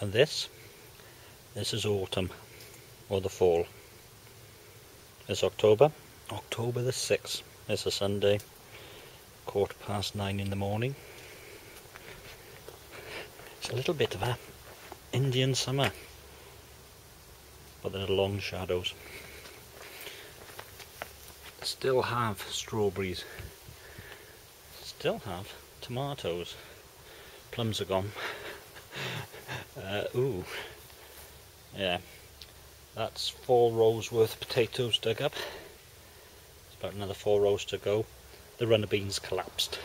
And this is autumn, or the fall. It's October the 6th. It's a Sunday, 9:15 in the morning. It's a little bit of a Indian summer, but there are long shadows. Still have strawberries, still have tomatoes. Plums are gone. Ooh, yeah, that's 4 rows worth of potatoes dug up. It's about another 4 rows to go. The runner beans collapsed.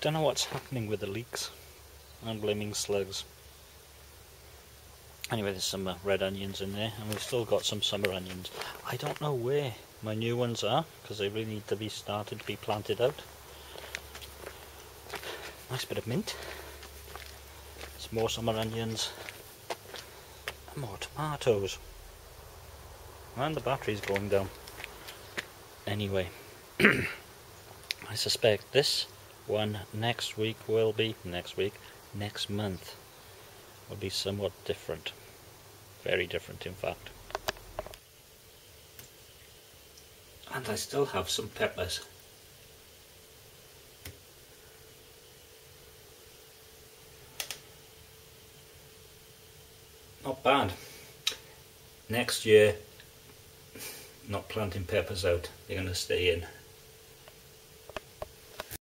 Don't know what's happening with the leeks. I'm blaming slugs. Anyway, there's some red onions in there, and we've still got some summer onions. I don't know where my new ones are, because they really need to be started to be planted out. Nice bit of mint, some more summer onions, and more tomatoes. And the battery's going down. Anyway, I suspect this one next week will be, next month will be somewhat different. Very different, in fact. And I still have some peppers. Not bad. Next year, not planting peppers out, they're going to stay in.